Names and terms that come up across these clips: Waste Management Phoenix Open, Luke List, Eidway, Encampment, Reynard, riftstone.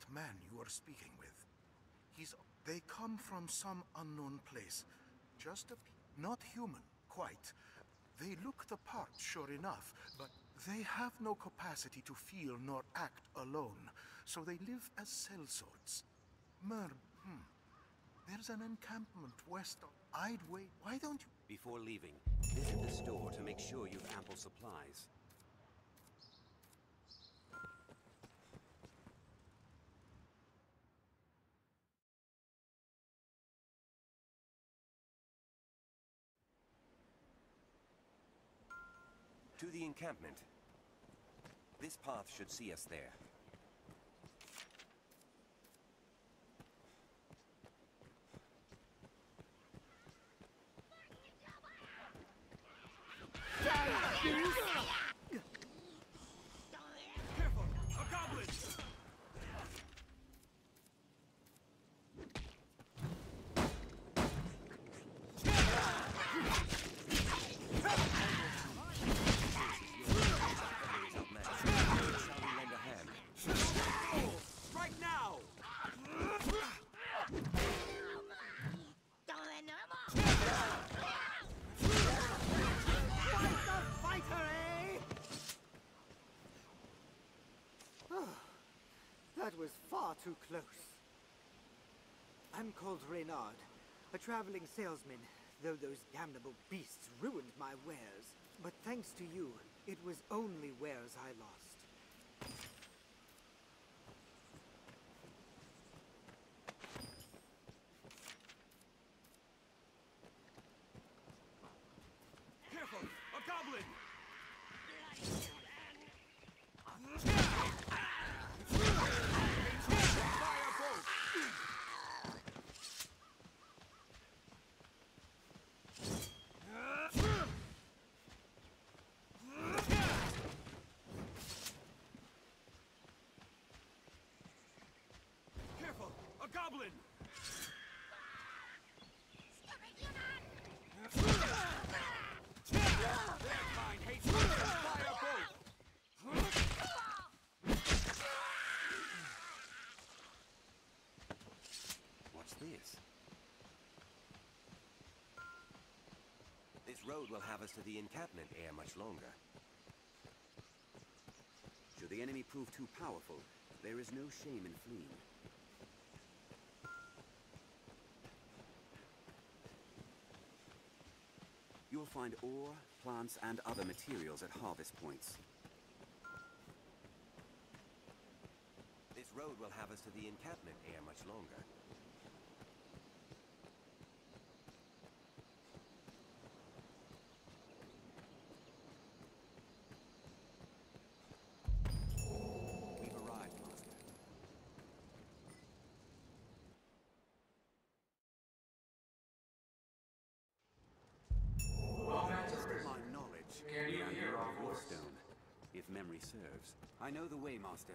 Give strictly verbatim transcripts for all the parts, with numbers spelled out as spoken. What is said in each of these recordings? that man you are speaking with. He's... They come from some unknown place. Just a... Not human, quite. They look the part, sure enough, but they have no capacity to feel nor act alone, so they live as sellswords. Mer... Hmm. There's an encampment west of Eidway. Why don't you... Before leaving, visit the store to make sure you've ample supplies. To the encampment. This path should see us there. Careful! A goblin! Right now! Don't let no more! Fight the fighter, eh? Oh, that was far too close. I'm called Reynard, a traveling salesman, though those damnable beasts ruined my wares. But thanks to you, it was only wares I lost. Careful! A goblin! Careful! A goblin! Stupid human! Their kind hates me and fire both! What's this? This road will have us to the encampment ere much longer. Should the enemy prove too powerful, there is no shame in fleeing. You'll find ore, plants, and other materials at harvest points. This road will have us to the encampment ere much longer. We've arrived, Master. Riftstone, if memory serves. I know the way, Master.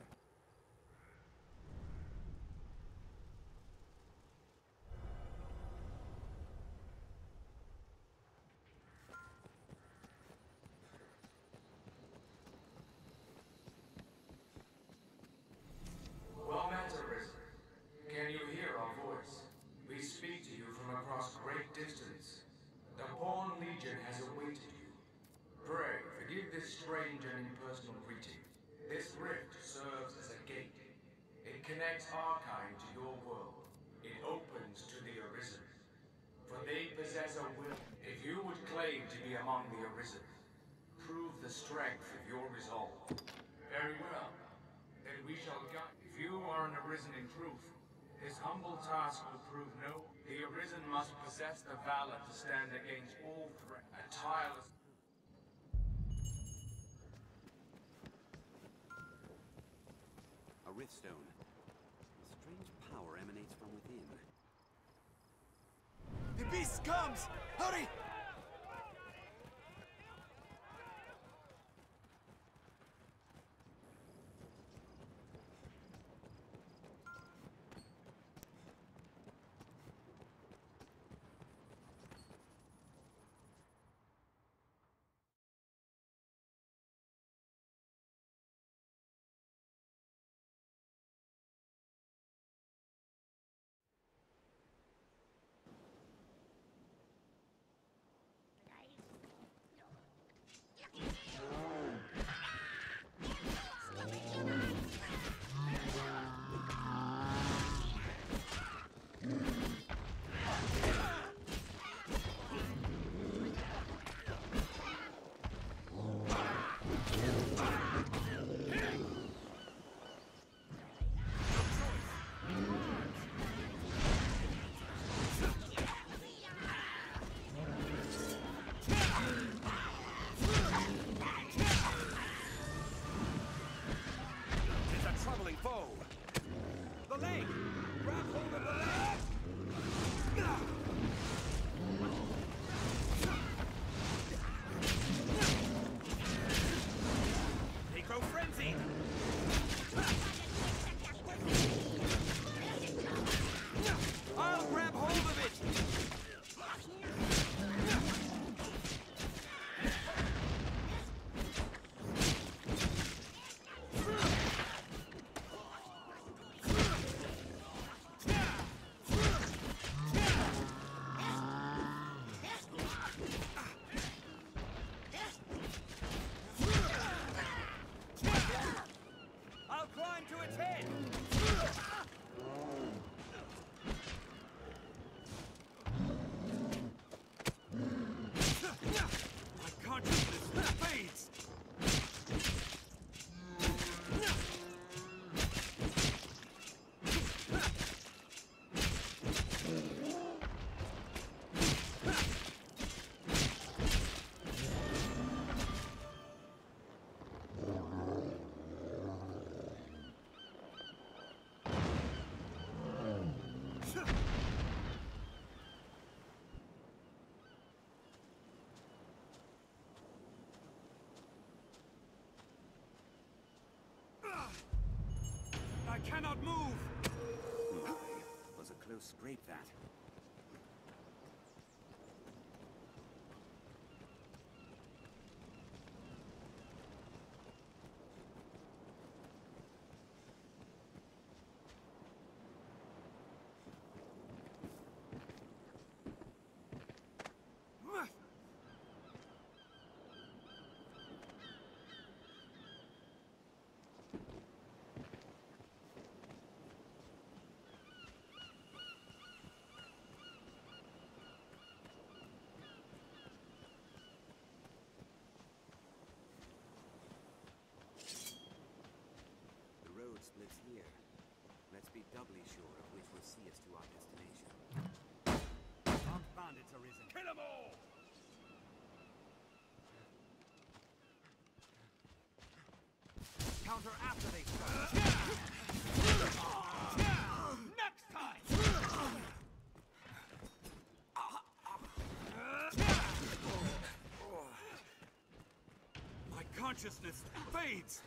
Well met, Arisen. Can you hear our voice? We speak to you from across great distance. The Pawn Legion has awaited you. Pray, forgive this strange and impersonal greeting. This rift serves as a gate. It connects our kind to your world. It opens to the Arisen. For they possess a will. If you would claim to be among the Arisen, prove the strength of your resolve. Very well. Then we shall guide. If you are an Arisen in truth, this humble task will prove no. The Arisen must possess the valor to stand against all threats. A tireless... A riftstone. Strange power emanates from within. The beast comes! Hurry! go. The leg. Grab hold of the leg. Necro frenzy. I'll grab hold of it. I cannot move! Oh, was a close scrape, that. Splits here. Let's be doubly sure of which will see us to our destination. Armed bandits are risen. Kill them all! Counter after they strike. Next time! My consciousness fades!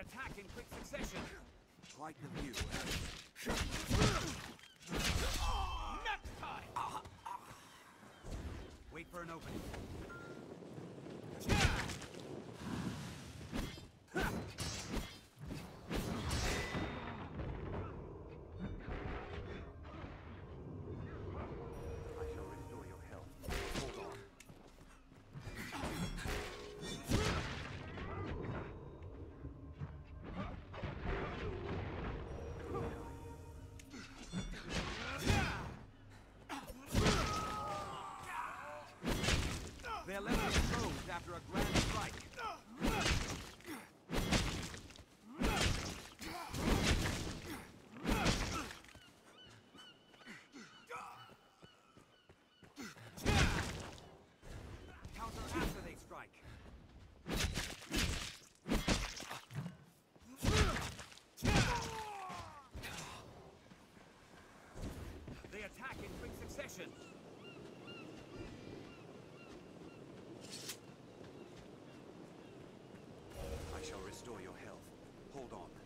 Attack in quick succession. Quite the view. Next time! Wait for an opening. They're left exposed after a grand strike. Counter after they strike. They attack in quick succession. shall restore your health. Hold on.